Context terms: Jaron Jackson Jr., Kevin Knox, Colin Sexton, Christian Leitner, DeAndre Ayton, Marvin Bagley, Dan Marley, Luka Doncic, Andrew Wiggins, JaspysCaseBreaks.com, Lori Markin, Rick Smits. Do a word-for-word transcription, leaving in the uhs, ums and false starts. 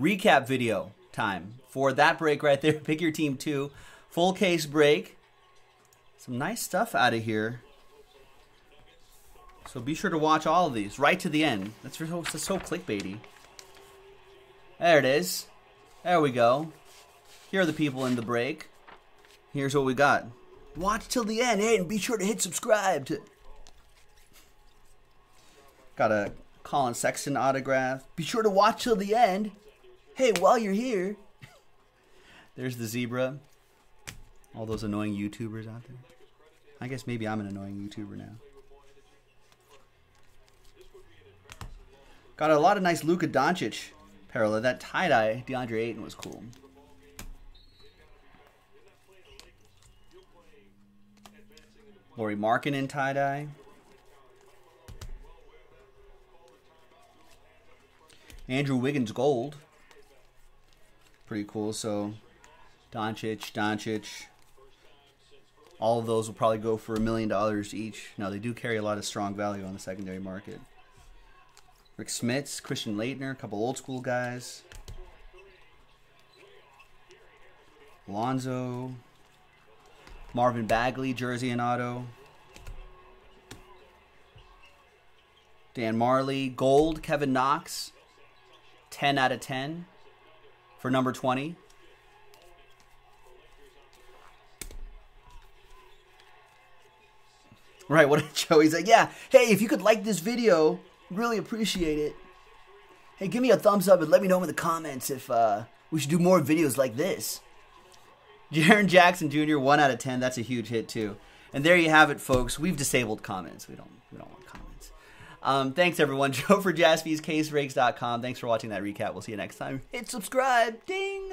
recap video time for that break right there. Pick your team two. Full case break. Some nice stuff out of here. So be sure to watch all of these right to the end. That's, that's so clickbaity. There it is. There we go. Here are the people in the break. Here's what we got. Watch till the end, and be sure to hit subscribe. To... Got a Colin Sexton autograph. Be sure to watch till the end. Hey, while you're here. There's the zebra. All those annoying YouTubers out there. I guess maybe I'm an annoying YouTuber now. Got a lot of nice Luka Doncic parallel. That tie-dye DeAndre Ayton was cool. Lori Markin in tie-dye. Andrew Wiggins gold. Pretty cool. So Doncic, Doncic. All of those will probably go for a million dollars each. Now they do carry a lot of strong value on the secondary market. Rick Smits, Christian Leitner, a couple old school guys. Lonzo. Marvin Bagley, jersey and auto. Dan Marley, gold. Kevin Knox, ten out of ten for number twenty. Right, what a show. He's like, yeah, hey, if you could like this video, really appreciate it. Hey, give me a thumbs up and let me know in the comments if uh, we should do more videos like this. Jaron Jackson Junior, one out of ten. That's a huge hit, too. And there you have it, folks. We've disabled comments. We don't, we don't want comments. Um, thanks, everyone. Joe for Jaspys Case Breaks dot com. Thanks for watching that recap. We'll see you next time. Hit subscribe. Ding!